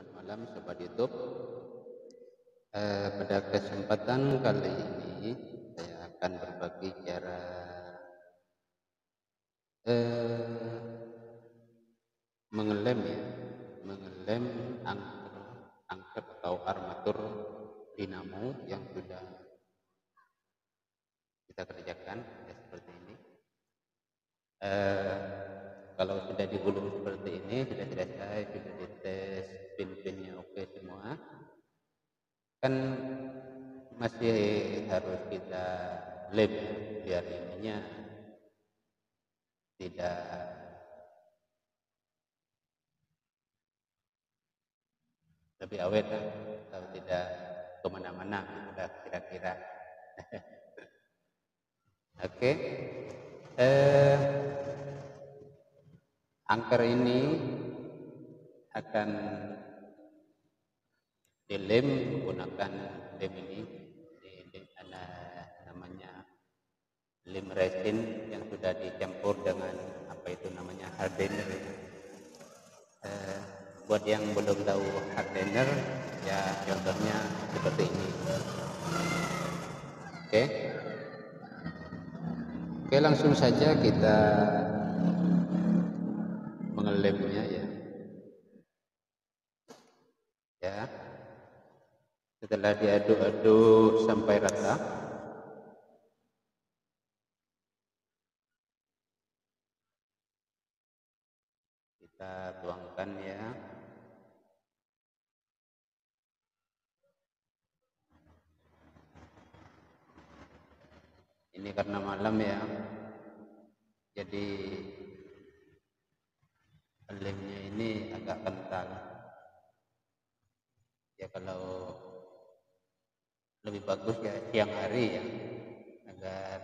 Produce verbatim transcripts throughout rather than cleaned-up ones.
Selamat malam Sobat YouTube. Eh, pada kesempatan kali ini saya akan berbagi cara eh, mengelem ya, mengelem angker, angker atau armatur dinamo yang sudah kita kerjakan ya, seperti ini. Eh, kalau sudah digulung seperti ini sudah selesai, sudah dites pin-pinnya oke semua, kan masih harus kita lem biar ininya tidak lebih awet atau tidak kemana-mana kira-kira. Oke. Eh, angker ini akan dilem menggunakan lem ini, namanya lem resin yang sudah dicampur dengan apa itu namanya hardener. Eh, buat yang belum tahu hardener, ya contohnya seperti ini. Oke. Oke, langsung saja kita mengelemnya ya. Ya. Setelah diaduk-aduk sampai rata. Kita tuangkan ya. Ini karena malam ya, jadi lemnya ini agak kental ya. Kalau lebih bagus ya siang hari ya, agar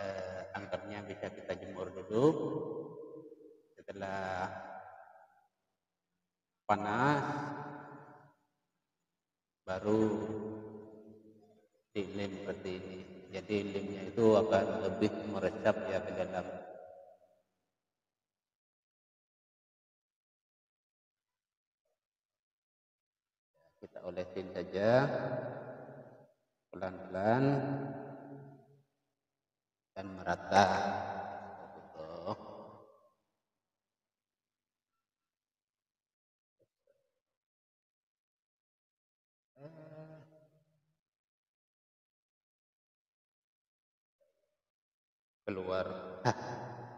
eh, angkernya bisa kita jemur dulu. Setelah panas baru dilem seperti ini. Jadi lemnya itu akan lebih meresap ya ke dalam. Kita olesin saja pelan-pelan dan merata. Keluar. Hah. Nah,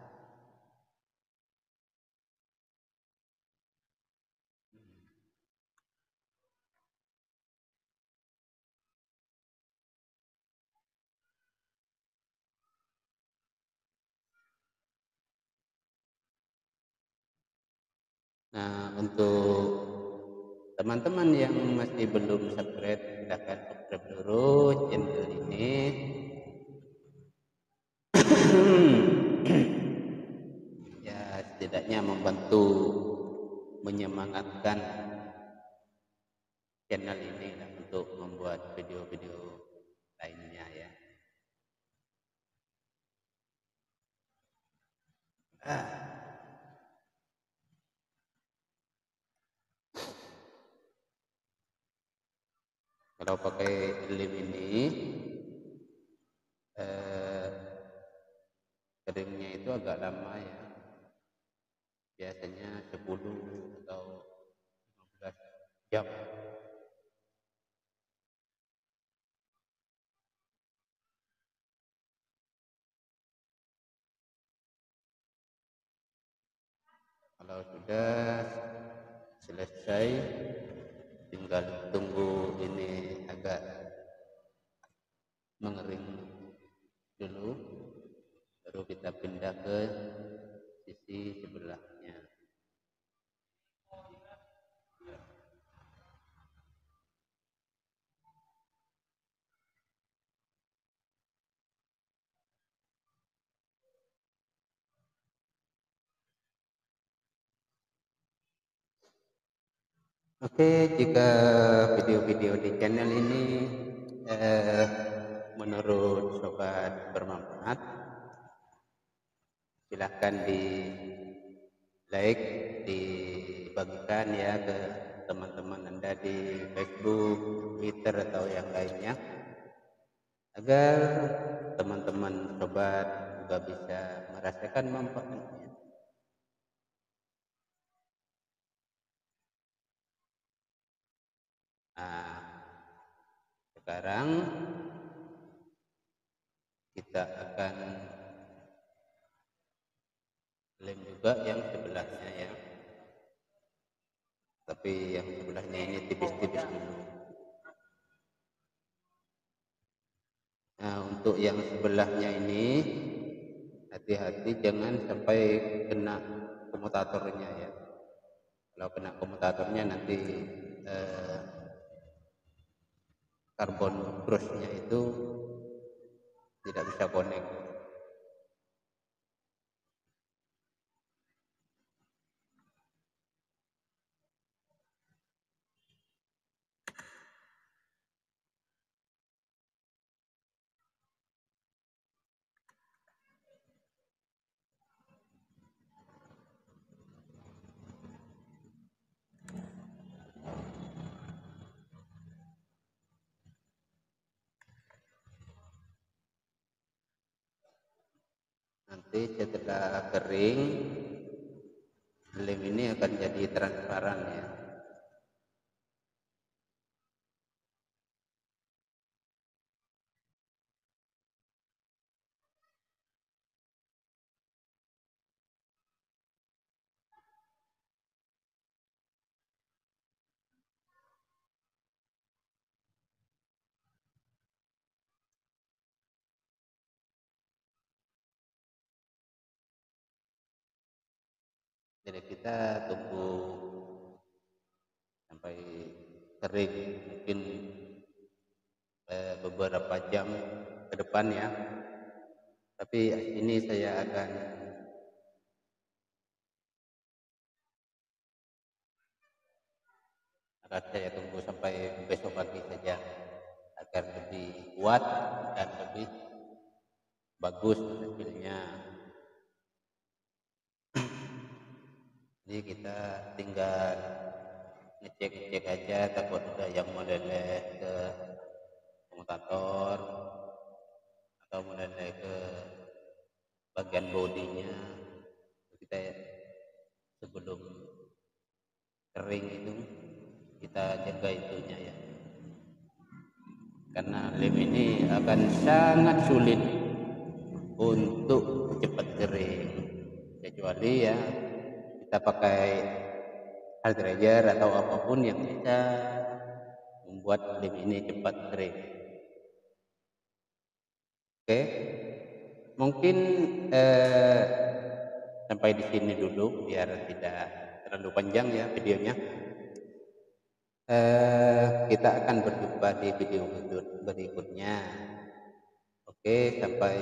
untuk teman-teman yang masih belum subscribe, silahkan subscribe dulu channel ini. Ya, setidaknya membantu menyemangatkan channel ini lah, untuk membuat video-video lainnya ya. Ah. Kalau pakai lem ini eh keringnya itu agak lama ya, biasanya sepuluh atau lima belas jam. Kalau sudah selesai tinggal tunggu ini agak mengering dulu, baru kita pindah ke sisi sebelahnya. Oke, jika video-video di channel ini eh, menurut sobat bermanfaat, silahkan di like, di dibagikan ya ke teman-teman Anda di Facebook, Twitter atau yang lainnya, agar teman-teman sobat juga bisa merasakan manfaatnya. Nah, sekarang kita akan lem juga yang sebelahnya ya, tapi yang sebelahnya ini tipis-tipis dulu. Nah, untuk yang sebelahnya ini hati-hati jangan sampai kena komutatornya ya. Kalau kena komutatornya nanti eh, karbon crossnya itu tidak bisa connect. Nanti setelah kering, lem ini akan jadi transparan ya. Jadi kita tunggu sampai kering, mungkin eh, beberapa jam ke depan ya. Tapi ini saya akan akan saya tunggu sampai besok pagi saja agar lebih kuat dan lebih bagus hasilnya. Jadi kita tinggal ngecek-ngecek aja, takut ada yang meleleh ke komutator atau meleleh ke bagian bodinya. Kita sebelum kering itu kita jaga itunya ya, karena lem ini akan sangat sulit untuk cepat kering, kecuali ya kita pakai hard dryer atau apapun yang bisa membuat lem ini cepat kering. Oke, mungkin eh, sampai di sini dulu biar tidak terlalu panjang ya videonya. Eh, kita akan berjumpa di video berikutnya. Oke, sampai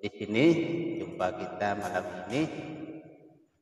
di sini jumpa kita malam ini.